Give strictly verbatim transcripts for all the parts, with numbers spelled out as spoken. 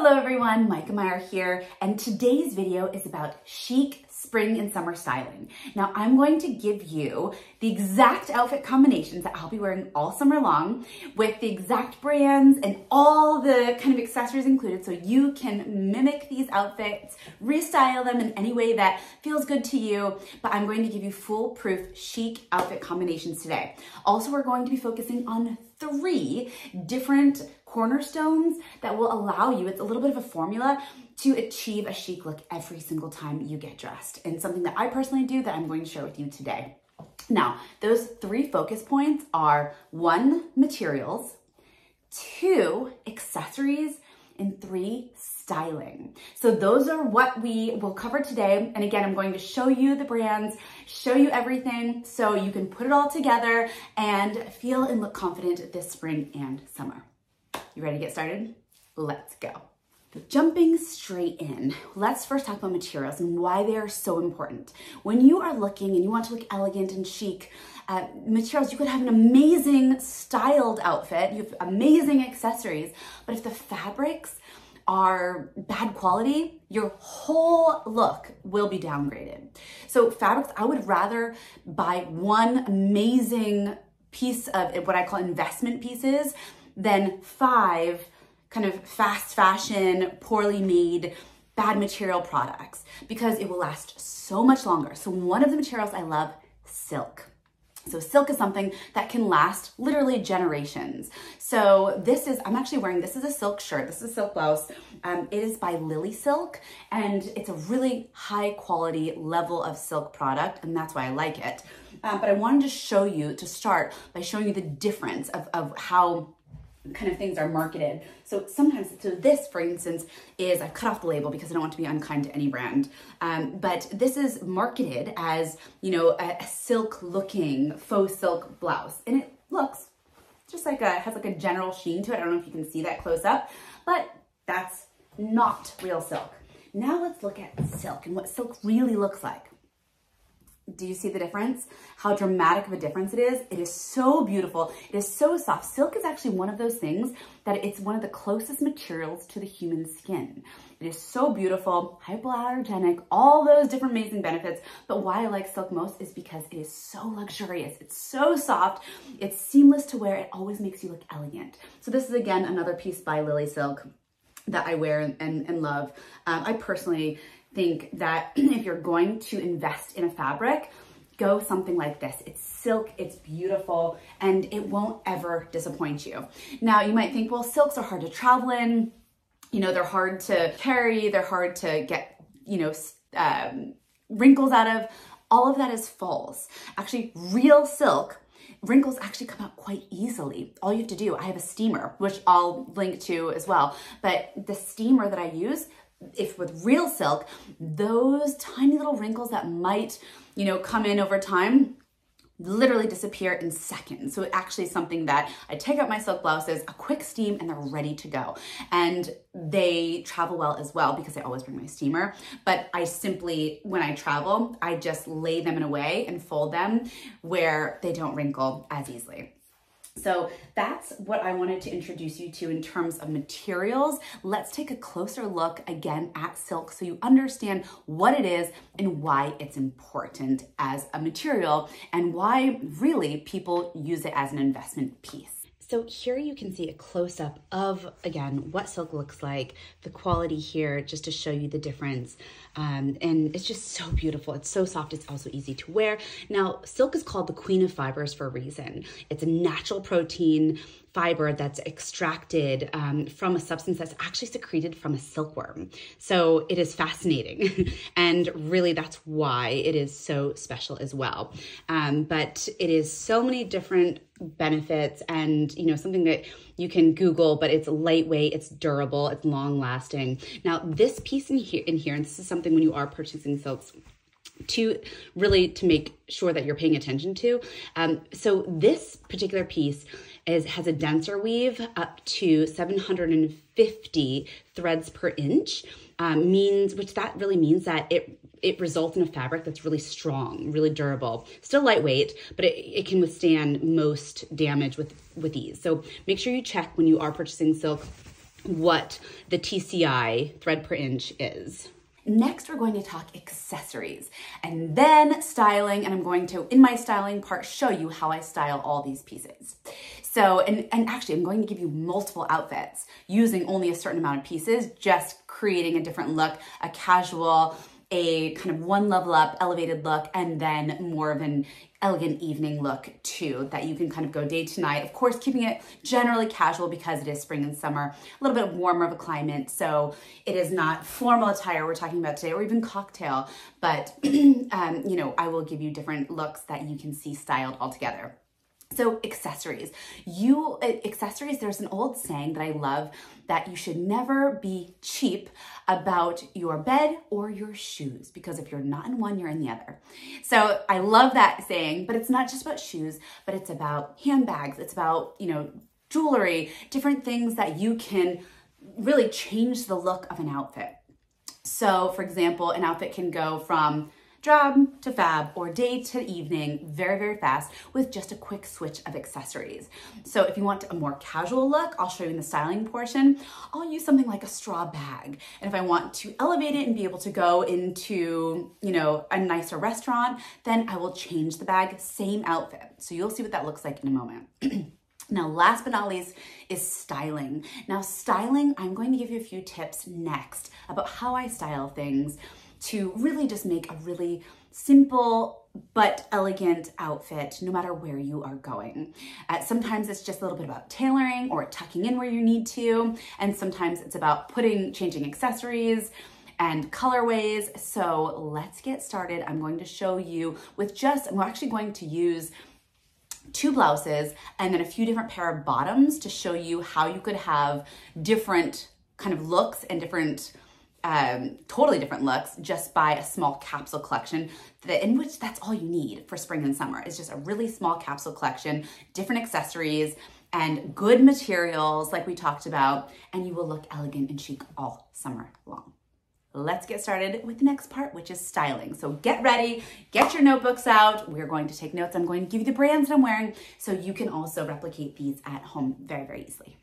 Hello everyone, Myka Meier here, and today's video is about chic spring and summer styling. Now I'm going to give you the exact outfit combinations that I'll be wearing all summer long with the exact brands and all the kind of accessories included so you can mimic these outfits, restyle them in any way that feels good to you, but I'm going to give you foolproof chic outfit combinations today. Also, we're going to be focusing on three different cornerstones that will allow you, it's a little bit of a formula, to achieve a chic look every single time you get dressed. And something that I personally do that I'm going to share with you today. Now, those three focus points are one, materials, two, accessories, and three, styling. So those are what we will cover today. And again, I'm going to show you the brands, show you everything so you can put it all together and feel and look confident this spring and summer. You ready to get started? Let's go. Jumping straight in, let's first talk about materials and why they are so important. When you are looking and you want to look elegant and chic, uh, materials, you could have an amazing styled outfit, you have amazing accessories, but if the fabrics are bad quality, your whole look will be downgraded. So fabrics, I would rather buy one amazing piece of what I call investment pieces than five kind of fast fashion, poorly made, bad material products, because it will last so much longer. So one of the materials I love, silk. So silk is something that can last literally generations. So this is, I'm actually wearing, this is a silk shirt, this is a silk blouse. Um, it is by LILYSILK, and it's a really high quality level of silk product, and that's why I like it. Um, but I wanted to show you, to start by showing you the difference of, of how kind of things are marketed. So sometimes, so this, for instance, is, I've cut off the label because I don't want to be unkind to any brand, um, but this is marketed as, you know, a, a silk looking faux silk blouse. And it looks just like a, has like a general sheen to it. I don't know if you can see that close up, but that's not real silk. Now let's look at silk and what silk really looks like. Do you see the difference? How dramatic of a difference it is. It is so beautiful. It is so soft. Silk is actually one of those things that it's one of the closest materials to the human skin. It is so beautiful, hypoallergenic, all those different amazing benefits. But why I like silk most is because it is so luxurious. It's so soft. It's seamless to wear. It always makes you look elegant. So this is, again, another piece by LILYSILK that I wear and, and, and love. Um, I personally think that if you're going to invest in a fabric, go something like this. It's silk, it's beautiful, and it won't ever disappoint you. Now you might think, well, silks are hard to travel in, you know, they're hard to carry, they're hard to get, you know, um, wrinkles out of. All of that is false. Actually, real silk, wrinkles actually come out quite easily. All you have to do, I have a steamer, which I'll link to as well, but the steamer that I use, if with real silk, those tiny little wrinkles that might, you know, come in over time, literally disappear in seconds. So it actually is something that I take out my silk blouses, a quick steam, and they're ready to go. And they travel well as well because I always bring my steamer. But I simply, when I travel, I just lay them in a way and fold them where they don't wrinkle as easily. So that's what I wanted to introduce you to in terms of materials. Let's take a closer look again at silk so you understand what it is and why it's important as a material and why really people use it as an investment piece. So here you can see a close-up of, again, what silk looks like, the quality here, just to show you the difference. Um, and it's just so beautiful. It's so soft. It's also easy to wear. Now, silk is called the queen of fibers for a reason. It's a natural protein fiber that's extracted um, from a substance that's actually secreted from a silkworm. So it is fascinating. And really, that's why it is so special as well. Um, but it is so many different benefits, and, you know, something that you can Google, but it's lightweight, it's durable, it's long lasting. Now, this piece in here, in here, and this is something when you are purchasing silks, to really to make sure that you're paying attention to. Um, so this particular piece is has a denser weave up to seven hundred fifty threads per inch, um, means which that really means that it it results in a fabric that's really strong, really durable, still lightweight, but it, it can withstand most damage with with ease. So make sure you check when you are purchasing silk what the T C I, thread per inch, is. Next, we're going to talk accessories and then styling, and I'm going to, in my styling part, show you how I style all these pieces. So, and, and actually, I'm going to give you multiple outfits using only a certain amount of pieces, just creating a different look, a casual, a kind of one level up, elevated look, and then more of an elegant evening look too, that you can kind of go day to night. Of course, keeping it generally casual because it is spring and summer, a little bit warmer of a climate. So it is not formal attire we're talking about today, or even cocktail, but um, you know, I will give you different looks that you can see styled all together. So accessories, you, uh, accessories, there's an old saying that I love, that you should never be cheap about your bed or your shoes, because if you're not in one, you're in the other. So I love that saying, but it's not just about shoes, but it's about handbags. It's about, you know, jewelry, different things that you can really change the look of an outfit. So for example, an outfit can go from drab to fab or day to evening very, very fast with just a quick switch of accessories. So if you want a more casual look, I'll show you in the styling portion, I'll use something like a straw bag. And if I want to elevate it and be able to go into, you know, a nicer restaurant, then I will change the bag, same outfit. So you'll see what that looks like in a moment. Now, last but not least is styling. Now styling, I'm going to give you a few tips next about how I style things to really just make a really simple but elegant outfit no matter where you are going. Uh, sometimes it's just a little bit about tailoring or tucking in where you need to, and sometimes it's about putting, changing accessories and colorways. So let's get started. I'm going to show you with just, I'm actually going to use two blouses and then a few different pair of bottoms to show you how you could have different kind of looks and different Um, totally different looks just by a small capsule collection, that, in which that's all you need for spring and summer. It's just a really small capsule collection, different accessories and good materials like we talked about, and you will look elegant and chic all summer long. Let's get started with the next part, which is styling. So get ready, get your notebooks out. We're going to take notes. I'm going to give you the brands that I'm wearing so you can also replicate these at home very, very easily.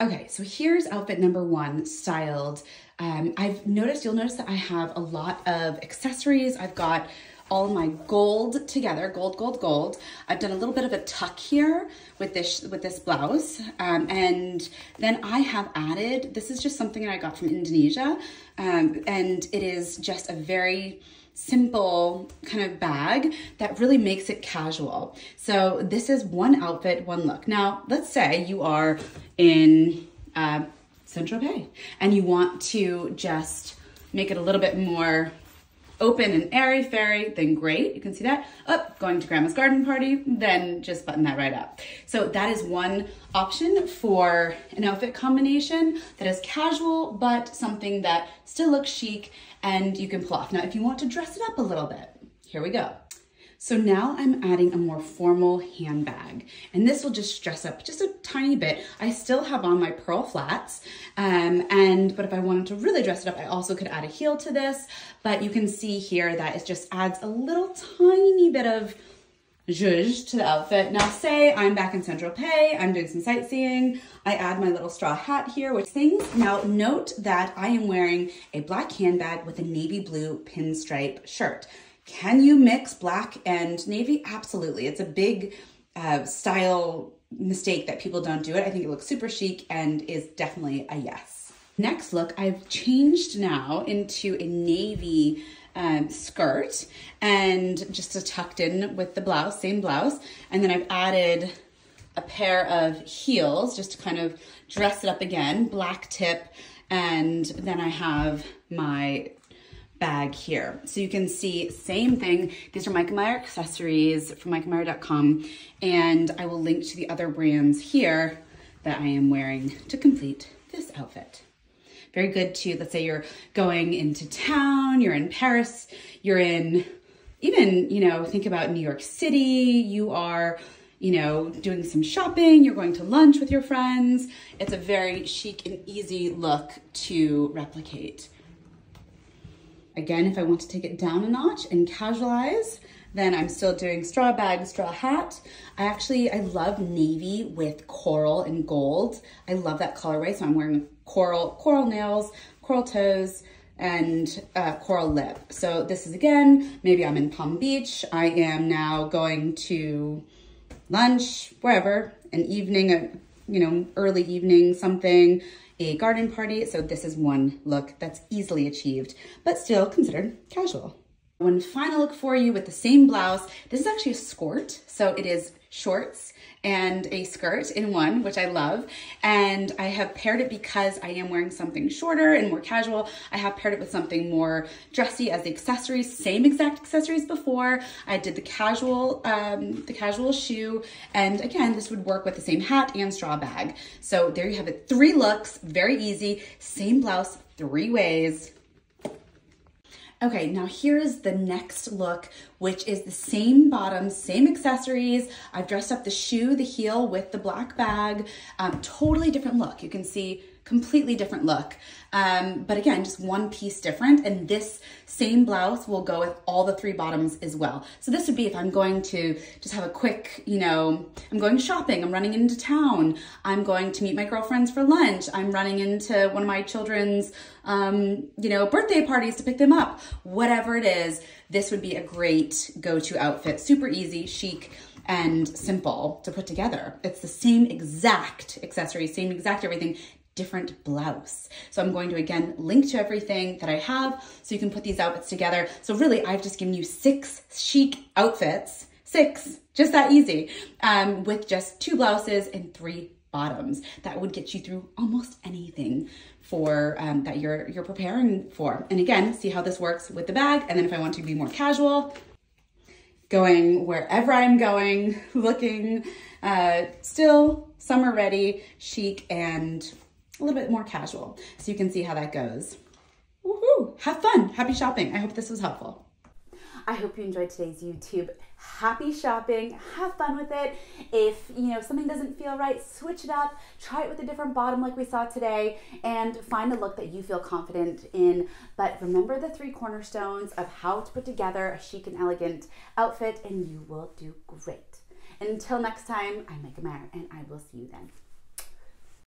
Okay, so here's outfit number one, styled. Um, I've noticed, you'll notice that I have a lot of accessories. I've got all my gold together, gold, gold, gold. I've done a little bit of a tuck here with this with this blouse. Um, and then I have added, this is just something that I got from Indonesia. Um, and it is just a very simple kind of bag that really makes it casual. So this is one outfit, one look. Now, let's say you are in uh, Saint-Tropez and you want to just make it a little bit more open and airy fairy, then great, you can see that. Oh, going to grandma's garden party, then just button that right up. So that is one option for an outfit combination that is casual, but something that still looks chic and you can pull off. Now, if you want to dress it up a little bit, here we go. So now I'm adding a more formal handbag, and this will just dress up just a tiny bit. I still have on my pearl flats, um, and but if I wanted to really dress it up, I also could add a heel to this, but you can see here that it just adds a little tiny bit of zhuzh to the outfit. Now say I'm back in Saint-Tropez, I'm doing some sightseeing, I add my little straw hat here, which things. Now note that I am wearing a black handbag with a navy blue pinstripe shirt. Can you mix black and navy? Absolutely. It's a big uh, style mistake that people don't do it. I think it looks super chic and is definitely a yes. Next look, I've changed now into a navy um, skirt and just a tucked in with the blouse, same blouse. And then I've added a pair of heels just to kind of dress it up again, black tip. And then I have my bag here. So you can see, same thing. These are Myka Meier accessories from myka meier dot com, and I will link to the other brands here that I am wearing to complete this outfit. Very good too. Let's say you're going into town, you're in Paris, you're in even, you know, think about New York City, you are, you know, doing some shopping, you're going to lunch with your friends. It's a very chic and easy look to replicate. Again, if I want to take it down a notch and casualize, then I'm still doing straw bag, straw hat. I actually, I love navy with coral and gold. I love that colorway, so I'm wearing coral, coral nails, coral toes, and uh, coral lip. So this is, again, maybe I'm in Palm Beach. I am now going to lunch, wherever, an evening, a, you know, early evening, something, a garden party. So this is one look that's easily achieved, but still considered casual. One final look for you with the same blouse. This is actually a skirt. So it is shorts and a skirt in one, which I love. And I have paired it because I am wearing something shorter and more casual. I have paired it with something more dressy as the accessories, same exact accessories before. I did the casual, um, the casual shoe. And again, this would work with the same hat and straw bag. So there you have it. Three looks, very easy, same blouse, three ways. Okay, now here is the next look, which is the same bottom, same accessories. I've dressed up the shoe, the heel with the black bag, um, totally different look. You can see completely different look. Um, but again, just one piece different. And this same blouse will go with all the three bottoms as well. So this would be if I'm going to just have a quick, you know, I'm going shopping, I'm running into town, I'm going to meet my girlfriends for lunch, I'm running into one of my children's, um, you know, birthday parties to pick them up, whatever it is, this would be a great go-to outfit. Super easy, chic, and simple to put together. It's the same exact accessory, same exact everything, different blouse. So I'm going to, again, link to everything that I have so you can put these outfits together. So really, I've just given you six chic outfits, six, just that easy, um, with just two blouses and three bottoms. That would get you through almost anything for um, that you're, you're preparing for. And again, see how this works with the bag. And then if I want to be more casual, going wherever I'm going, looking uh, still summer ready, chic, and a little bit more casual. So you can see how that goes. Woohoo! Have fun. Happy shopping. I hope this was helpful. I hope you enjoyed today's YouTube. Happy shopping. Have fun with it. If, you know, something doesn't feel right, switch it up. Try it with a different bottom like we saw today and find a look that you feel confident in. But remember the three cornerstones of how to put together a chic and elegant outfit, and you will do great. Until next time, I'm Myka Meier, and I will see you then.